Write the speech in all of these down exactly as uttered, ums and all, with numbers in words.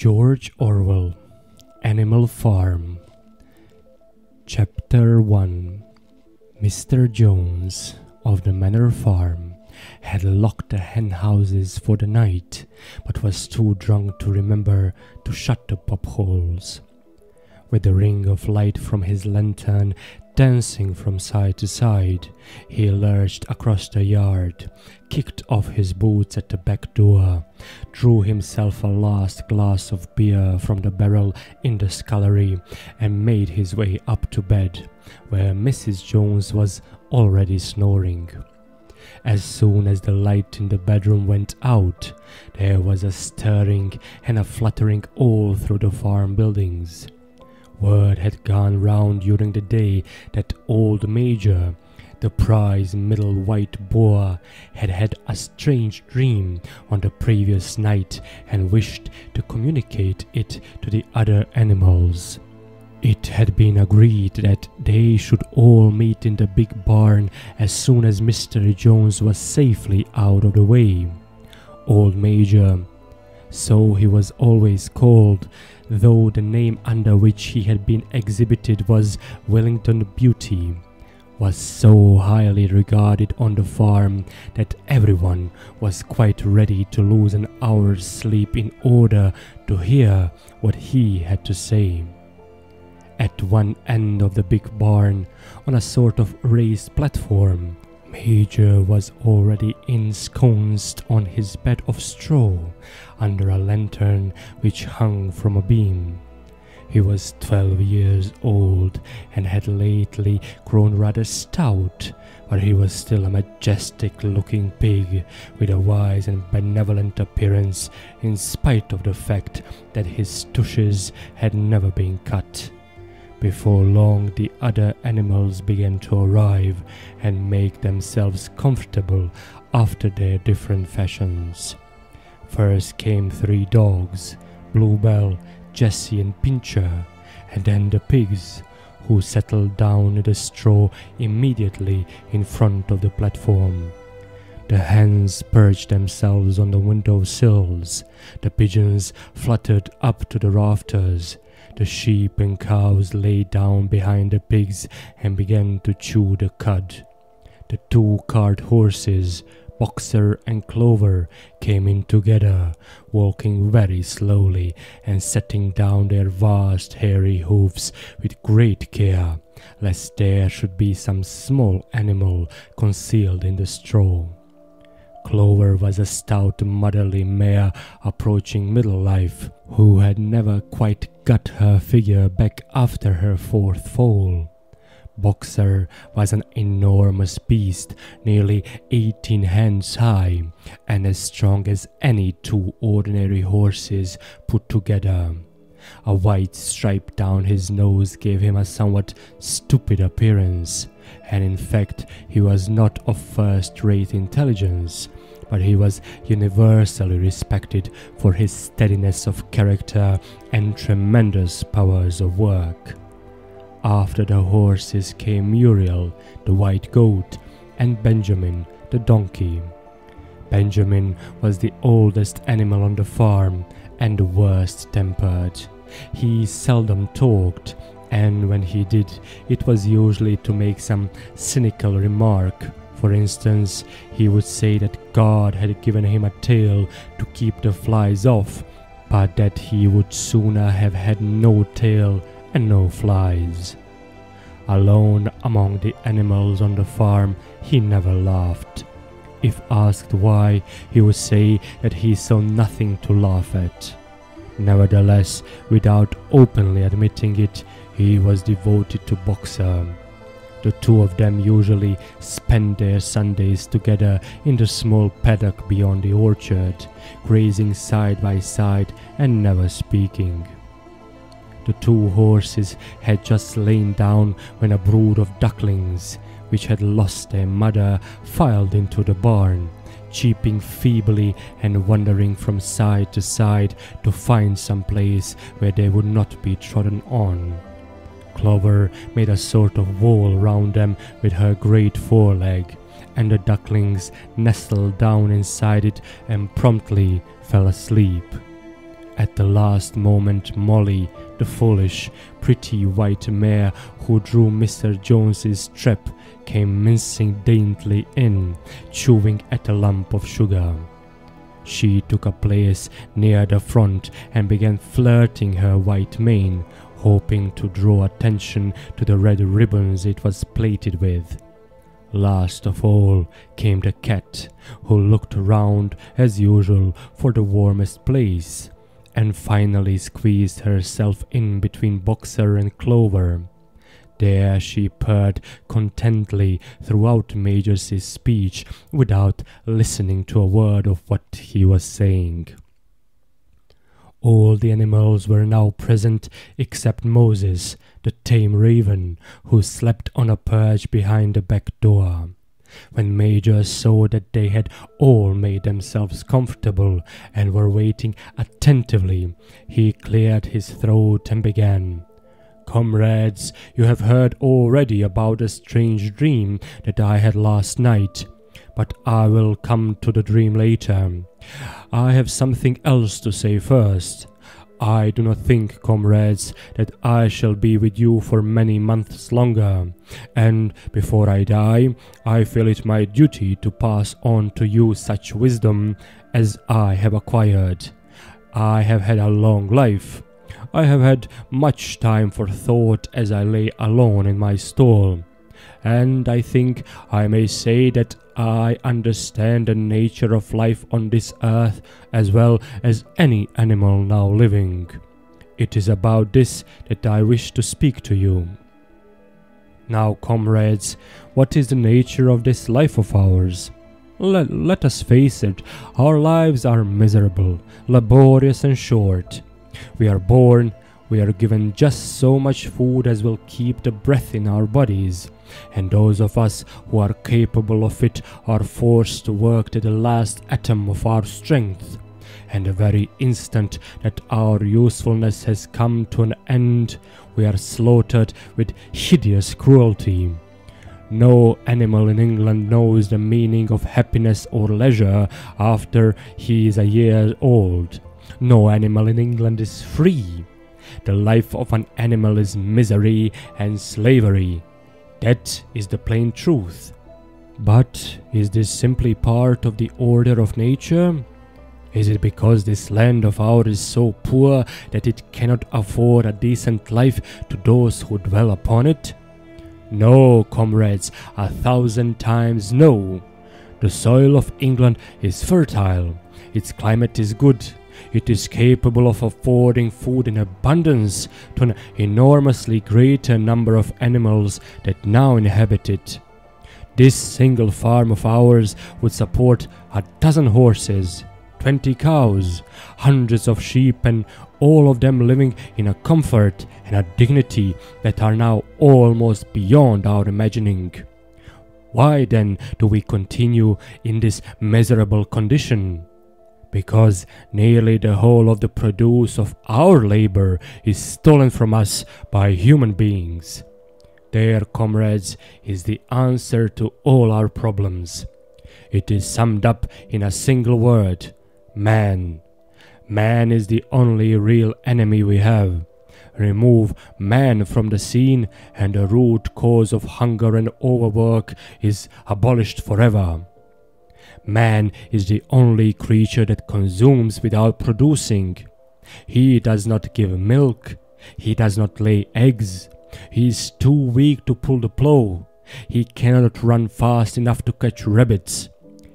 George Orwell, Animal Farm, Chapter one. Mister Jones of the Manor Farm had locked the hen houses for the night, but was too drunk to remember to shut the pop holes. With the ring of light from his lantern dancing from side to side, he lurched across the yard, kicked off his boots at the back door, drew himself a last glass of beer from the barrel in the scullery, and made his way up to bed, where Missus Jones was already snoring. As soon as the light in the bedroom went out, there was a stirring and a fluttering all through the farm buildings. Word had gone round during the day that old Major, the prize middle white boar, had had a strange dream on the previous night and wished to communicate it to the other animals. It had been agreed that they should all meet in the big barn as soon as Mister Jones was safely out of the way. Old Major, so he was always called, though the name under which he had been exhibited was Wellington Beauty, was so highly regarded on the farm that everyone was quite ready to lose an hour's sleep in order to hear what he had to say. At one end of the big barn, on a sort of raised platform, Major was already ensconced on his bed of straw under a lantern which hung from a beam. He was twelve years old and had lately grown rather stout, but he was still a majestic-looking pig with a wise and benevolent appearance, in spite of the fact that his tushes had never been cut. Before long, the other animals began to arrive and make themselves comfortable after their different fashions. First came three dogs, Bluebell, Jessie and Pincher, and then the pigs, who settled down in the straw immediately in front of the platform. The hens perched themselves on the window sills, the pigeons fluttered up to the rafters, the sheep and cows lay down behind the pigs and began to chew the cud. The two cart horses, Boxer and Clover, came in together, walking very slowly and setting down their vast hairy hoofs with great care, lest there should be some small animal concealed in the straw. Clover was a stout motherly mare approaching middle life, who had never quite got her figure back after her fourth fall. Boxer was an enormous beast, nearly eighteen hands high, and as strong as any two ordinary horses put together. A white stripe down his nose gave him a somewhat stupid appearance, and in fact he was not of first-rate intelligence, but he was universally respected for his steadiness of character and tremendous powers of work. After the horses came Muriel, the white goat, and Benjamin, the donkey. Benjamin was the oldest animal on the farm and the worst-tempered. He seldom talked, and when he did, it was usually to make some cynical remark. For instance, he would say that God had given him a tail to keep the flies off, but that he would sooner have had no tail and no flies. Alone among the animals on the farm, he never laughed. If asked why, he would say that he saw nothing to laugh at. Nevertheless, without openly admitting it, he was devoted to Boxer. The two of them usually spent their Sundays together in the small paddock beyond the orchard, grazing side by side and never speaking. The two horses had just lain down when a brood of ducklings, which had lost their mother, filed into the barn, cheeping feebly and wandering from side to side to find some place where they would not be trodden on. Clover made a sort of wall round them with her great foreleg, and the ducklings nestled down inside it and promptly fell asleep. At the last moment Molly, the foolish, pretty white mare who drew Mister Jones's trap, came mincing daintily in, chewing at a lump of sugar. She took a place near the front and began flirting her white mane, hoping to draw attention to the red ribbons it was plaited with. Last of all came the cat, who looked round, as usual, for the warmest place, and finally squeezed herself in between Boxer and Clover. There she purred contentedly throughout Major's speech without listening to a word of what he was saying. All the animals were now present except Moses, the tame raven, who slept on a perch behind the back door. When Major saw that they had all made themselves comfortable and were waiting attentively, he cleared his throat and began. "Comrades, you have heard already about a strange dream that I had last night, but I will come to the dream later. I have something else to say first. I do not think, comrades, that I shall be with you for many months longer, and before I die, I feel it my duty to pass on to you such wisdom as I have acquired. I have had a long life. I have had much time for thought as I lay alone in my stall, and I think I may say that I understand the nature of life on this earth as well as any animal now living. It is about this that I wish to speak to you. Now, comrades, what is the nature of this life of ours? Let, let us face it, our lives are miserable, laborious and short. We are born, we are given just so much food as will keep the breath in our bodies, and those of us who are capable of it are forced to work to the last atom of our strength, and the very instant that our usefulness has come to an end, we are slaughtered with hideous cruelty. No animal in England knows the meaning of happiness or leisure after he is a year old. No animal in England is free. The life of an animal is misery and slavery. That is the plain truth. But is this simply part of the order of nature? Is it because this land of ours is so poor that it cannot afford a decent life to those who dwell upon it? No, comrades, a thousand times no. The soil of England is fertile. Its climate is good. It is capable of affording food in abundance to an enormously greater number of animals that now inhabit it. This single farm of ours would support a dozen horses, twenty cows, hundreds of sheep, and all of them living in a comfort and a dignity that are now almost beyond our imagining. Why then do we continue in this miserable condition? Because nearly the whole of the produce of our labor is stolen from us by human beings. There, comrades, is the answer to all our problems. It is summed up in a single word: man. Man is the only real enemy we have. Remove man from the scene, and the root cause of hunger and overwork is abolished forever. Man is the only creature that consumes without producing. He does not give milk. He does not lay eggs. He is too weak to pull the plow. He cannot run fast enough to catch rabbits.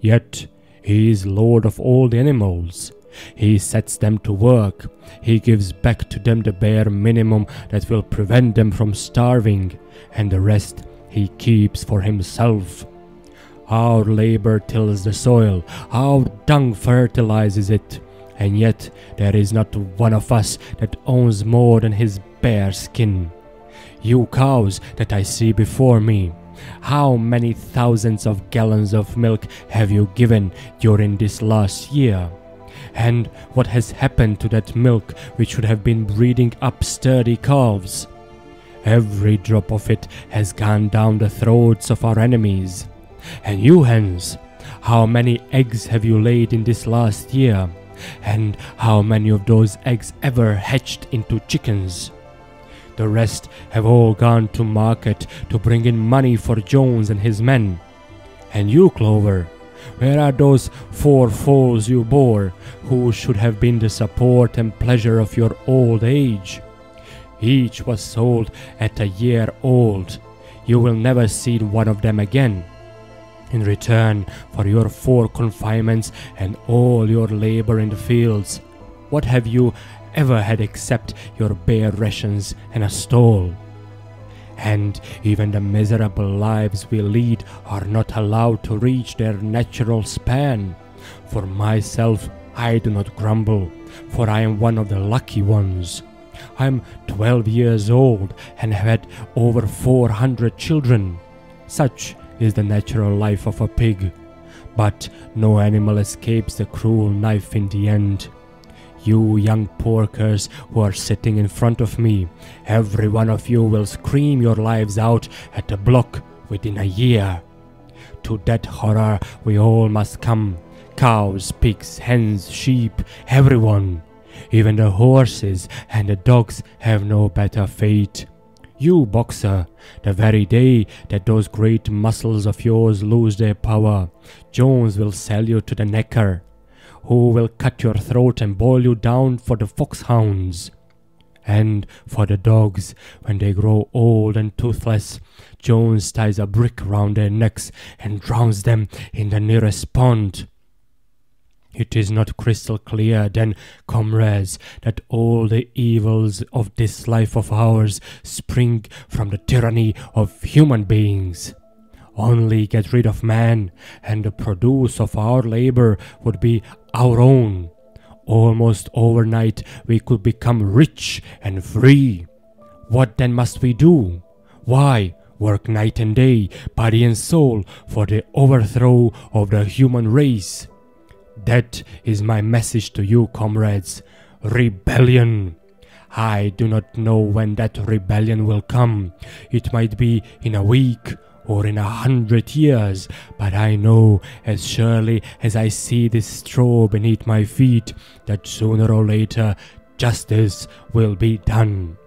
Yet he is lord of all the animals. He sets them to work. He gives back to them the bare minimum that will prevent them from starving, and the rest he keeps for himself. Our labor tills the soil, our dung fertilizes it, and yet there is not one of us that owns more than his bare skin. You cows that I see before me, how many thousands of gallons of milk have you given during this last year? And what has happened to that milk which should have been breeding up sturdy calves? Every drop of it has gone down the throats of our enemies. And you hens, how many eggs have you laid in this last year? and how many of those eggs ever hatched into chickens. The rest have all gone to market to bring in money for Jones and his men. And you, Clover, where are those four foals you bore, who should have been the support and pleasure of your old age? Each was sold at a year old. You will never see one of them again. In return for your four confinements and all your labor in the fields, what have you ever had except your bare rations and a stall? And even the miserable lives we lead are not allowed to reach their natural span. For myself, I do not grumble, for I am one of the lucky ones. I am twelve years old and have had over four hundred children. Such is the natural life of a pig, but no animal escapes the cruel knife in the end. You young porkers who are sitting in front of me, every one of you will scream your lives out at the block within a year. To that horror we all must come, cows, pigs, hens, sheep, everyone. Even the horses and the dogs have no better fate. You, Boxer, the very day that those great muscles of yours lose their power, Jones will sell you to the necker, who will cut your throat and boil you down for the foxhounds. And for the dogs, when they grow old and toothless, Jones ties a brick round their necks and drowns them in the nearest pond. It is not crystal clear, then, comrades, that all the evils of this life of ours spring from the tyranny of human beings. Only get rid of man, and the produce of our labor would be our own. Almost overnight we could become rich and free. What then must we do? Why, work night and day, body and soul, for the overthrow of the human race? That is my message to you, comrades. Rebellion. I do not know when that rebellion will come. It might be in a week, or in a hundred years, but I know, as surely as I see this straw beneath my feet, that sooner or later justice will be done.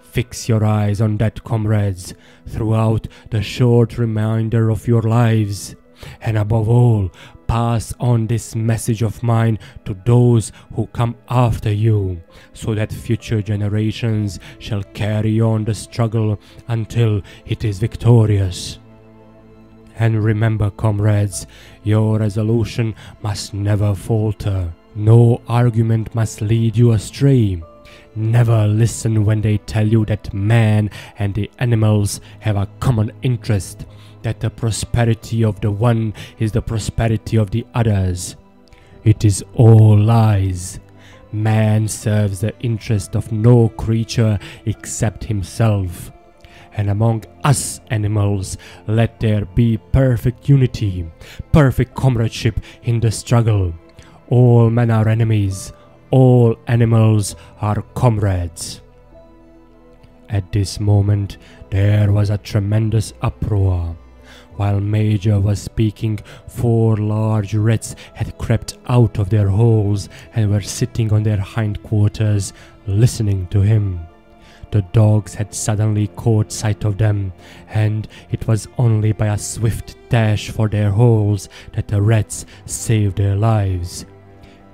Fix your eyes on that, comrades, throughout the short remainder of your lives, and above all, pass on this message of mine to those who come after you, so that future generations shall carry on the struggle until it is victorious. And remember, comrades, your resolution must never falter. No argument must lead you astray. Never listen when they tell you that man and the animals have a common interest, that the prosperity of the one is the prosperity of the others. It is all lies. Man serves the interest of no creature except himself. And among us animals, let there be perfect unity, perfect comradeship in the struggle. All men are enemies, all animals are comrades. At this moment, there was a tremendous uproar. While Major was speaking, four large rats had crept out of their holes and were sitting on their hindquarters, listening to him. The dogs had suddenly caught sight of them, and it was only by a swift dash for their holes that the rats saved their lives.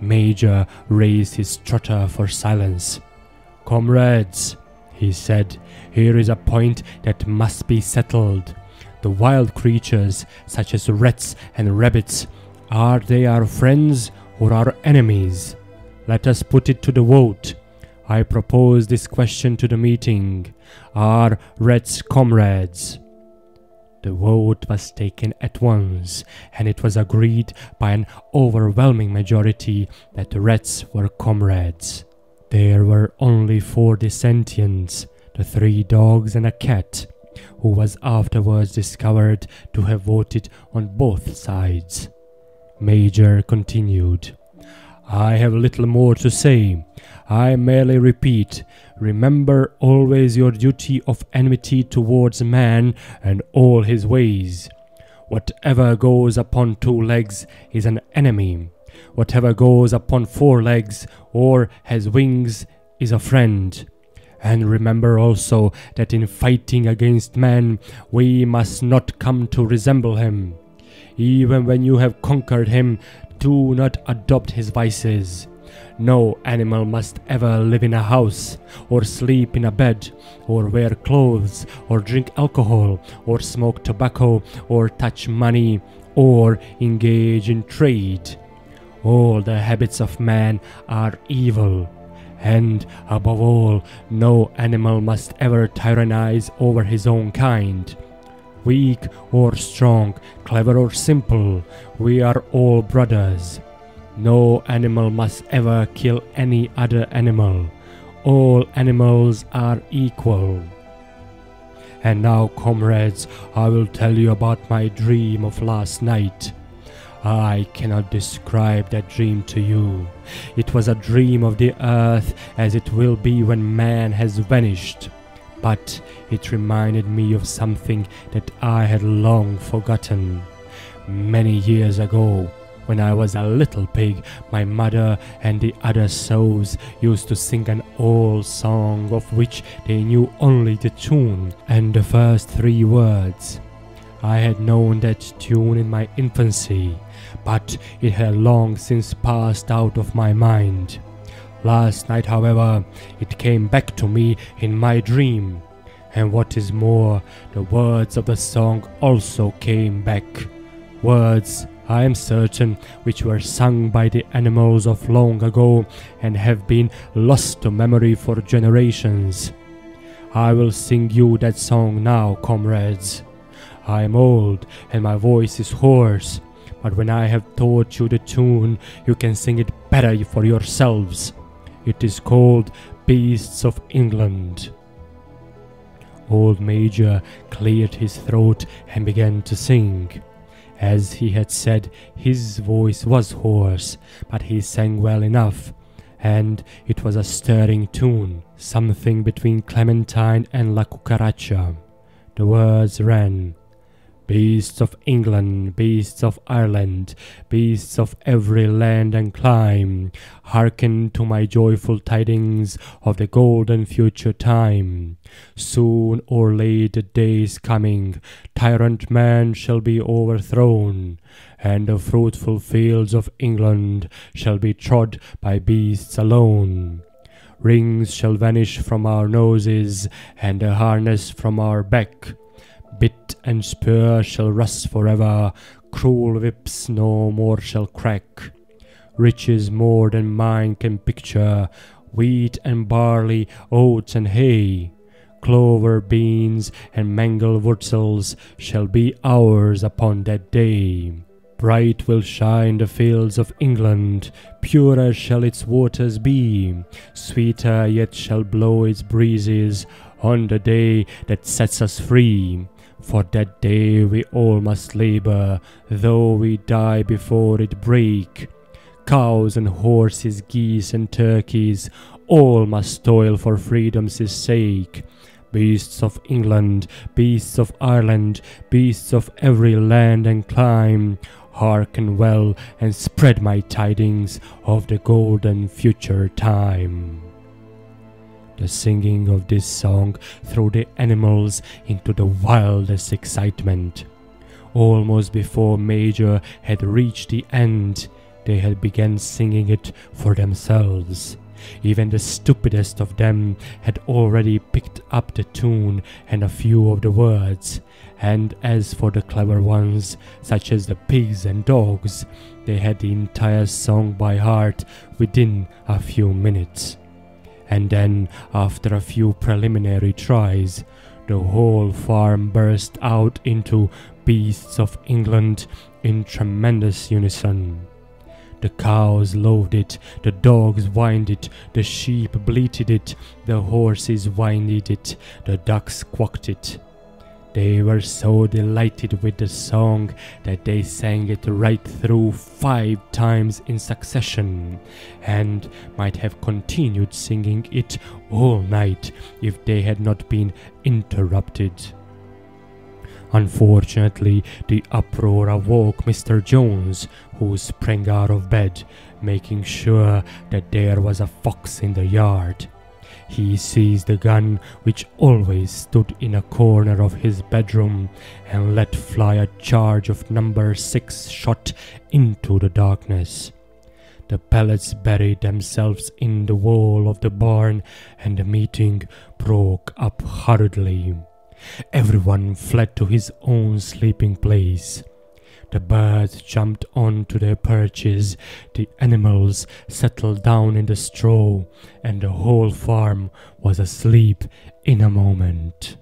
Major raised his trotter for silence. "Comrades," he said, "here is a point that must be settled. The wild creatures, such as rats and rabbits, are they our friends or our enemies? Let us put it to the vote. I propose this question to the meeting. Are rats comrades?" The vote was taken at once, and it was agreed by an overwhelming majority that the rats were comrades. There were only four dissentients, the three dogs and a cat, who was afterwards discovered to have voted on both sides. Major continued, "I have little more to say. I merely repeat, remember always your duty of enmity towards man and all his ways. Whatever goes upon two legs is an enemy, Whatever goes upon four legs or has wings is a friend. And remember also that in fighting against man, we must not come to resemble him. Even when you have conquered him, do not adopt his vices. No animal must ever live in a house, or sleep in a bed, or wear clothes, or drink alcohol, or smoke tobacco, or touch money, or engage in trade. All the habits of man are evil. And, above all, no animal must ever tyrannize over his own kind. Weak or strong, clever or simple, we are all brothers. No animal must ever kill any other animal. All animals are equal. And now, comrades, I will tell you about my dream of last night. I cannot describe that dream to you. It was a dream of the earth as it will be when man has vanished. But it reminded me of something that I had long forgotten. Many years ago, when I was a little pig, my mother and the other souls used to sing an old song of which they knew only the tune and the first three words. I had known that tune in my infancy, but it had long since passed out of my mind. Last night, however, it came back to me in my dream, and what is more, the words of the song also came back. Words, I am certain, which were sung by the animals of long ago and have been lost to memory for generations. I will sing you that song now, comrades. I am old and my voice is hoarse, but when I have taught you the tune, you can sing it better for yourselves. It is called Beasts of England. Old Major cleared his throat and began to sing. As he had said, his voice was hoarse, but he sang well enough, and it was a stirring tune, something between Clementine and La Cucaracha. The words ran: Beasts of England, beasts of Ireland, beasts of every land and clime, hearken to my joyful tidings of the golden future time. Soon or late the day is coming, tyrant man shall be overthrown, and the fruitful fields of England shall be trod by beasts alone. Rings shall vanish from our noses, and the harness from our back. Bit and spur shall rust forever, cruel whips no more shall crack. Riches more than mine can picture, wheat and barley, oats and hay. Clover, beans, and mangel wurzels shall be ours upon that day. Bright will shine the fields of England, purer shall its waters be, sweeter yet shall blow its breezes on the day that sets us free. For that day we all must labour, though we die before it break. Cows and horses, geese and turkeys, all must toil for freedom's sake. Beasts of England, beasts of Ireland, beasts of every land and clime, hearken well and spread my tidings of the golden future time. The singing of this song threw the animals into the wildest excitement. Almost before Major had reached the end, they had begun singing it for themselves. Even the stupidest of them had already picked up the tune and a few of the words, and as for the clever ones, such as the pigs and dogs, they had the entire song by heart within a few minutes. And then, after a few preliminary tries, the whole farm burst out into Beasts of England in tremendous unison. The cows lowed it, the dogs whined it, the sheep bleated it, the horses whinnied it, the ducks quacked it. They were so delighted with the song that they sang it right through five times in succession, and might have continued singing it all night if they had not been interrupted. Unfortunately, the uproar awoke Mister Jones, who sprang out of bed, making sure that there was a fox in the yard. He seized the gun, which always stood in a corner of his bedroom, and let fly a charge of number six shot into the darkness. The pellets buried themselves in the wall of the barn, and the meeting broke up hurriedly. Everyone fled to his own sleeping place. The birds jumped onto their perches, the animals settled down in the straw, and the whole farm was asleep in a moment.